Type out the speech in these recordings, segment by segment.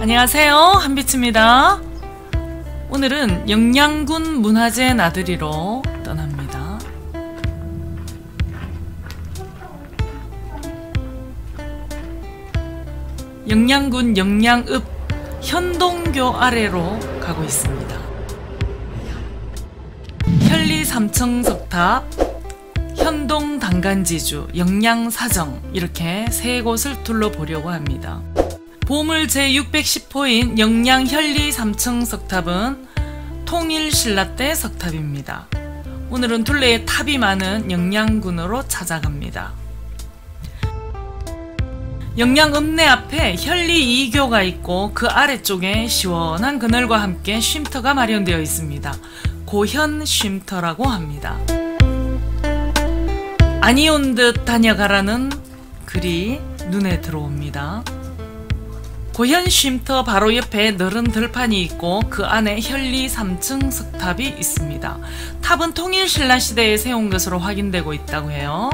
안녕하세요, 한빛입니다. 오늘은 영양군 문화재 나들이로 떠납니다. 영양군 영양읍 현동교 아래로 가고 있습니다. 현리삼층석탑, 현동당간지주, 영양사정 이렇게 세 곳을 둘러보려고 합니다. 보물 제610호인 영양 현리 3층 석탑은 통일신라 때 석탑입니다. 오늘은 둘레에 탑이 많은 영양군으로 찾아갑니다. 영양읍내 앞에 현리 2교가 있고 그 아래쪽에 시원한 그늘과 함께 쉼터가 마련되어 있습니다. 고현 쉼터라고 합니다. 아니온 듯 다녀가라는 글이 눈에 들어옵니다. 고현 쉼터 바로 옆에 너른 들판이 있고 그 안에 현리 3층 석탑이 있습니다. 탑은 통일신라 시대에 세운 것으로 확인되고 있다고 해요.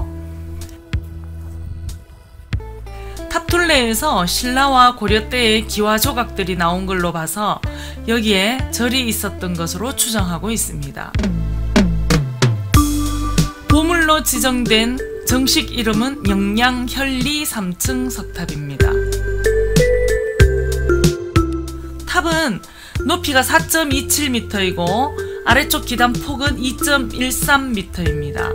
탑 둘레에서 신라와 고려 때의 기와 조각들이 나온 걸로 봐서 여기에 절이 있었던 것으로 추정하고 있습니다. 보물로 지정된 정식 이름은 영양 현리 3층 석탑입니다. 탑은 높이가 4.27m이고 아래쪽 기단 폭은 2.13m입니다.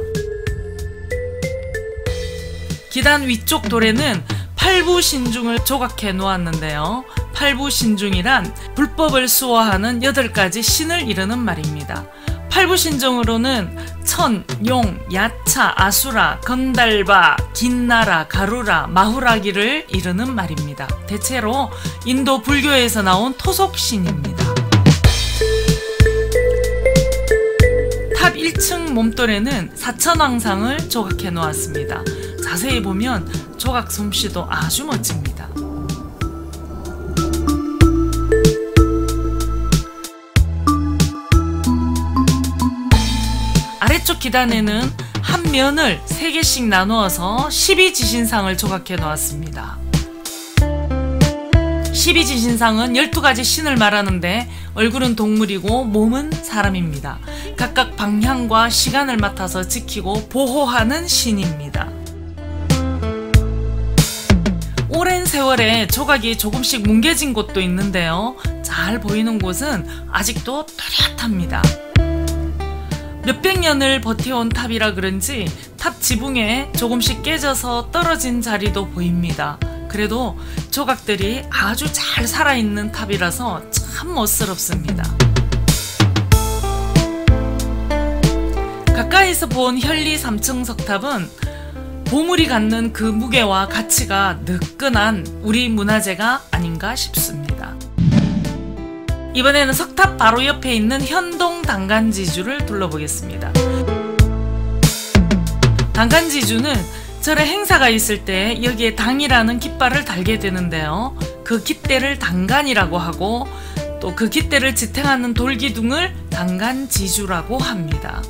기단 위쪽 돌에는 팔부신중을 조각해 놓았는데요. 팔부신중이란 불법을 수호하는 8가지 신을 이르는 말입니다. 팔부신중으로는 천, 용, 야차, 아수라, 건달바, 긴나라, 가루라, 마후라기를 이르는 말입니다. 대체로 인도 불교에서 나온 토속신입니다. 탑 1층 몸돌에는 사천왕상을 조각해 놓았습니다. 자세히 보면 조각 솜씨도 아주 멋집니다. 아래쪽 기단에는 한 면을 3개씩 나누어서 12지신상을 조각해 놓았습니다. 12지신상은 12가지 신을 말하는데 얼굴은 동물이고 몸은 사람입니다. 각각 방향과 시간을 맡아서 지키고 보호하는 신입니다. 오랜 세월에 조각이 조금씩 뭉개진 곳도 있는데요. 잘 보이는 곳은 아직도 또렷합니다. 몇백 년을 버텨온 탑이라 그런지 탑 지붕에 조금씩 깨져서 떨어진 자리도 보입니다. 그래도 조각들이 아주 잘 살아있는 탑이라서 참 멋스럽습니다. 가까이서 본 현리 3층 석탑은 보물이 갖는 그 무게와 가치가 느끈한 우리 문화재가 아닌가 싶습니다. 이번에는 석탑 바로 옆에 있는 현동 당간지주를 둘러보겠습니다. 당간지주는 절에 행사가 있을 때 여기에 당이라는 깃발을 달게 되는데요. 그 깃대를 당간이라고 하고 또 그 깃대를 지탱하는 돌기둥을 당간지주라고 합니다.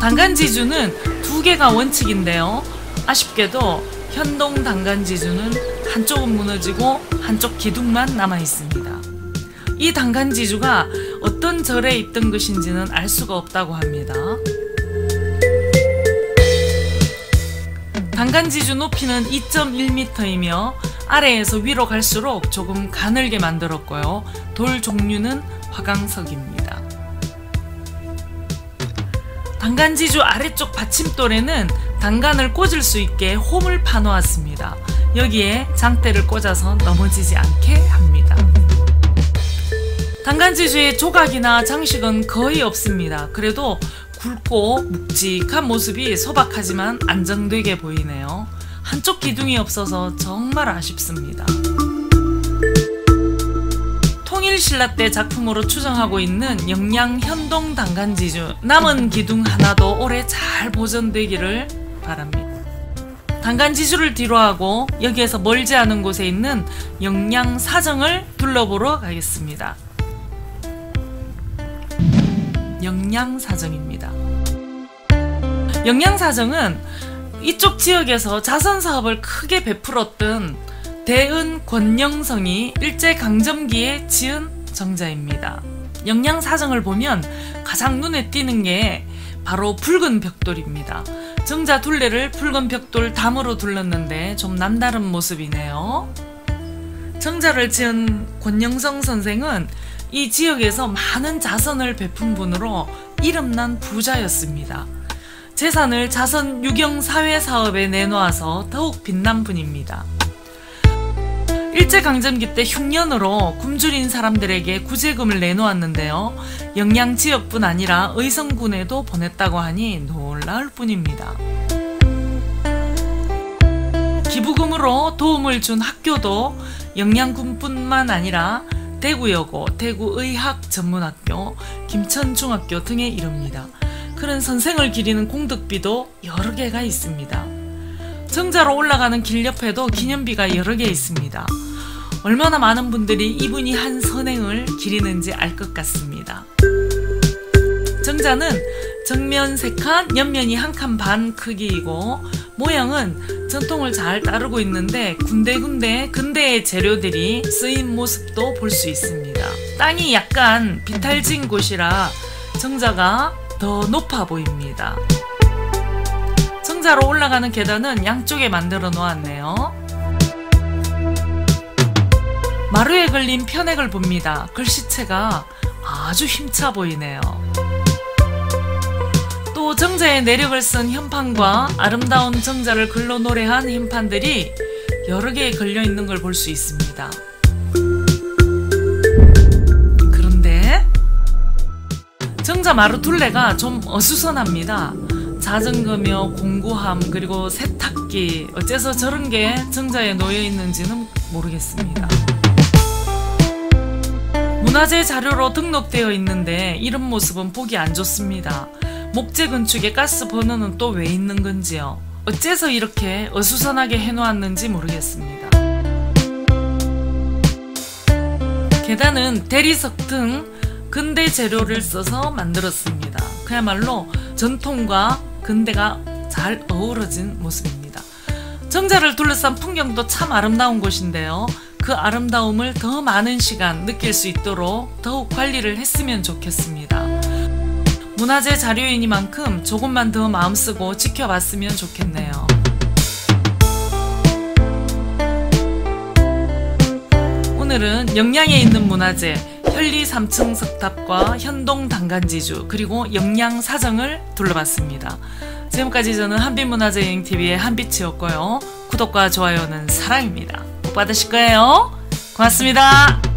당간지주는 2개가 원칙인데요. 아쉽게도 현동 당간지주는 한쪽은 무너지고 한쪽 기둥만 남아있습니다. 이 당간지주가 어떤 절에 있던 것인지는 알 수가 없다고 합니다. 당간지주 높이는 2.1m이며 아래에서 위로 갈수록 조금 가늘게 만들었고요. 돌 종류는 화강석입니다. 당간지주 아래쪽 받침돌에는 당간을 꽂을 수 있게 홈을 파놓았습니다. 여기에 장대를 꽂아서 넘어지지 않게 합니다. 당간지주의 조각이나 장식은 거의 없습니다. 그래도 굵고 묵직한 모습이 소박하지만 안정되게 보이네요. 한쪽 기둥이 없어서 정말 아쉽습니다. 통일신라 때 작품으로 추정하고 있는 영양 현동 당간지주, 남은 기둥 하나도 오래 잘 보존되기를 바랍니다. 당간지주를 뒤로하고 여기에서 멀지 않은 곳에 있는 영양사정을 둘러보러 가겠습니다. 영양사정입니다. 영양사정은 이쪽 지역에서 자선사업을 크게 베풀었던 대은 권영성이 일제강점기에 지은 정자입니다. 영양사정을 보면 가장 눈에 띄는 게 바로 붉은 벽돌입니다. 정자 둘레를 붉은 벽돌 담으로 둘렀는데 좀 남다른 모습이네요. 정자를 지은 권영성 선생은 이 지역에서 많은 자선을 베푼 분으로 이름난 부자였습니다. 재산을 자선 유경 사회사업에 내놓아서 더욱 빛난 분입니다. 일제강점기 때 흉년으로 굶주린 사람들에게 구제금을 내놓았는데요. 영양지역뿐 아니라 의성군에도 보냈다고 하니 놀라울 뿐입니다. 기부금으로 도움을 준 학교도 영양군뿐만 아니라 대구여고, 대구의학전문학교, 김천중학교 등에 이릅니다. 그런 선생을 기리는 공덕비도 여러 개가 있습니다. 정자로 올라가는 길 옆에도 기념비가 여러 개 있습니다. 얼마나 많은 분들이 이분이 한 선행을 기리는지 알 것 같습니다. 정자는 정면 3칸, 옆면이 1칸 반 크기이고 모양은 전통을 잘 따르고 있는데 군데군데 근대의 재료들이 쓰인 모습도 볼 수 있습니다. 땅이 약간 비탈진 곳이라 정자가 더 높아 보입니다. 정자로 올라가는 계단은 양쪽에 만들어 놓았네요. 마루에 걸린 편액을 봅니다. 글씨체가 아주 힘차 보이네요. 또 정자의 내력을 쓴 현판과 아름다운 정자를 글로 노래한 현판들이 여러 개에 걸려 있는 걸 볼 수 있습니다. 그런데 정자 마루 둘레가 좀 어수선합니다. 자전거며 공구함 그리고 세탁기 어째서 저런 게 정자에 놓여 있는지는 모르겠습니다. 문화재 자료로 등록되어 있는데 이런 모습은 보기 안 좋습니다. 목재 건축에 가스 번호는 또 왜 있는 건지요? 어째서 이렇게 어수선하게 해놓았는지 모르겠습니다. 계단은 대리석 등 근대 재료를 써서 만들었습니다. 그야말로 전통과 근대가 잘 어우러진 모습입니다. 정자를 둘러싼 풍경도 참 아름다운 곳인데요. 그 아름다움을 더 많은 시간 느낄 수 있도록 더욱 관리를 했으면 좋겠습니다. 문화재 자료이니만큼 조금만 더 마음쓰고 지켜봤으면 좋겠네요. 오늘은 영양에 있는 문화재, 현리삼층석탑과 현동당간지주 그리고 영양사정을 둘러봤습니다. 지금까지 저는 한빛문화재여행TV의 한빛이었고요. 구독과 좋아요는 사랑입니다. 복 받으실 거예요. 고맙습니다.